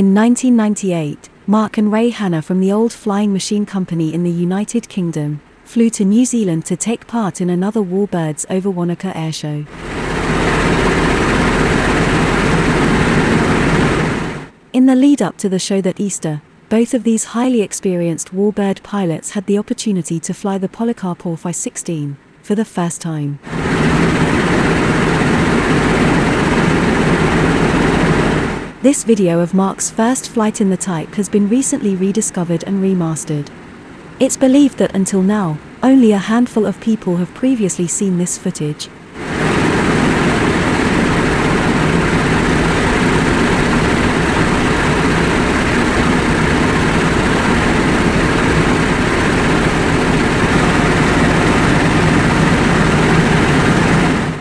In 1998, Mark and Ray Hanna from the Old Flying Machine Company in the United Kingdom flew to New Zealand to take part in another Warbirds Over Wanaka Airshow. In the lead-up to the show that Easter, both of these highly experienced Warbird pilots had the opportunity to fly the Polikarpov I-16 for the first time. This video of Mark's first flight in the type has been recently rediscovered and remastered. It's believed that until now, only a handful of people have previously seen this footage.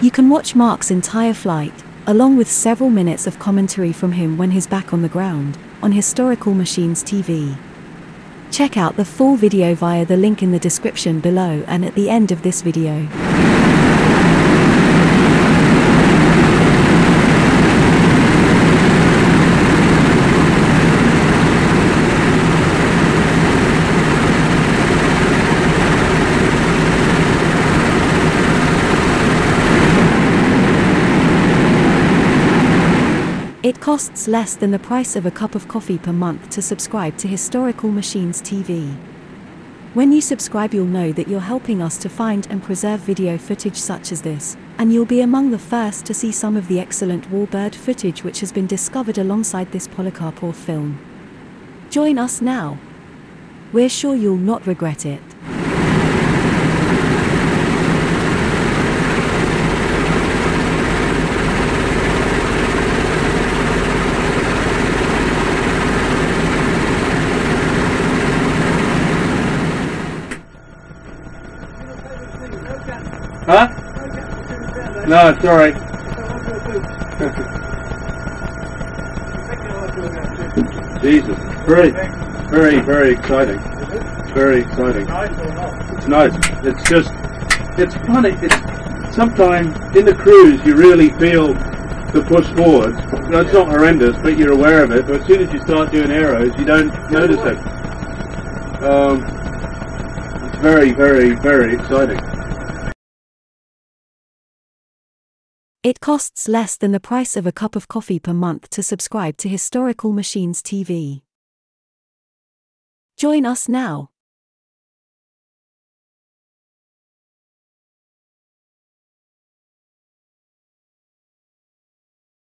You can watch Mark's entire flight, along with several minutes of commentary from him when he's back on the ground, on Historical Machines TV. Check out the full video via the link in the description below and at the end of this video. It costs less than the price of a cup of coffee per month to subscribe to Historical Machines TV. When you subscribe, you'll know that you're helping us to find and preserve video footage such as this, and you'll be among the first to see some of the excellent warbird footage which has been discovered alongside this Polikarpov film. Join us now. We're sure you'll not regret it. Huh? No, it's alright. Jesus, very exciting. Very exciting. It's nice. It's just, it's funny. It's sometimes in the cruise you really feel the push forward. No, it's not horrendous, but you're aware of it. But as soon as you start doing aeros, you don't notice it. It's very exciting. It costs less than the price of a cup of coffee per month to subscribe to Historical Machines TV. Join us now.